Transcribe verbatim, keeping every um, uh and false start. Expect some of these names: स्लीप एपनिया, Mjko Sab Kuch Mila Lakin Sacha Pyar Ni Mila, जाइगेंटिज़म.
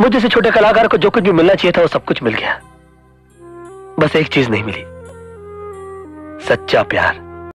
मुझ जैसे छोटे कलाकार को जो कुछ भी मिलना चाहिए था वो सब कुछ मिल गया, बस एक चीज नहीं मिली, सच्चा प्यार।